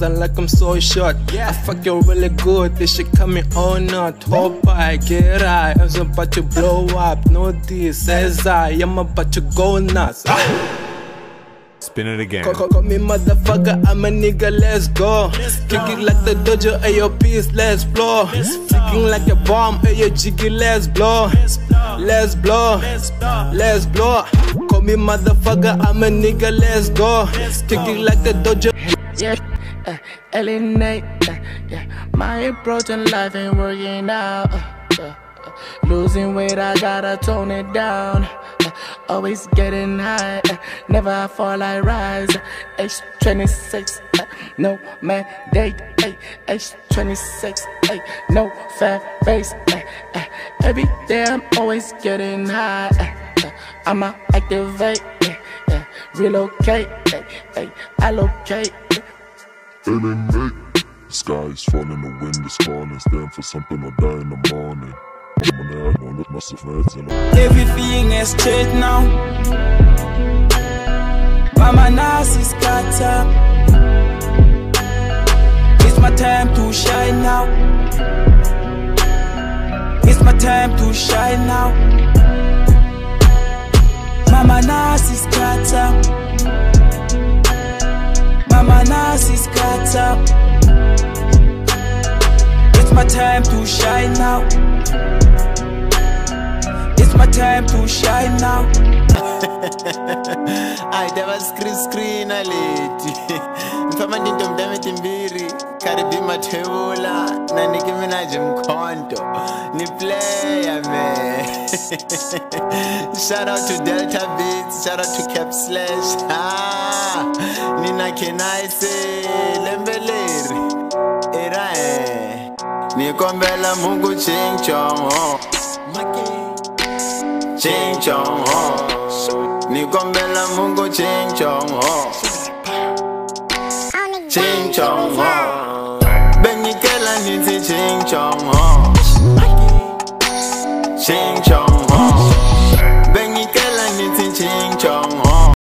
I like I'm so short. I fuck you really good, this shit coming or not. Hope I get high, I'm about to blow up. Know this as I'm about to go nuts. Spin it again. Call me motherfucker, I'm a nigga, let's go. Kicking like the dojo, ayo peace, let's blow. Kicking like a bomb, ayo jiggy, let's blow. Let's blow, let's blow. Call me motherfucker, I'm a nigga, let's go. Kicking like the dojo. Alienate, my approach in life ain't working out. Losing weight, I gotta tone it down. Always getting high, never fall, I rise. Age 26, no mandate. Age 26, no fat face. Every day I'm always getting high. I'ma activate, relocate, allocate. Alienate, sky's falling, the wind is calling. Stand for something or die in the morning. Everything is straight now. Mama Nas is cut up. It's my time to shine now. It's my time to shine now. Mama Nas is cut up. Mama Nas is cut up. It's my time to shine now. My time to shine now. I never screen a lady. Mfama ndindo mdamiti mbiri. Karibi matewula. Na nikiminaji mkonto. Ni player man. Shout out to Delta Beats. Shout out to Cap Slash. Nina kenaise lembeleri. Era eh. Nikombela mungu ching chong ho. Ching chong ho, nikombela mungu ching chong ho, ching chong ho, benikela nizi ching chong ho, ching chong.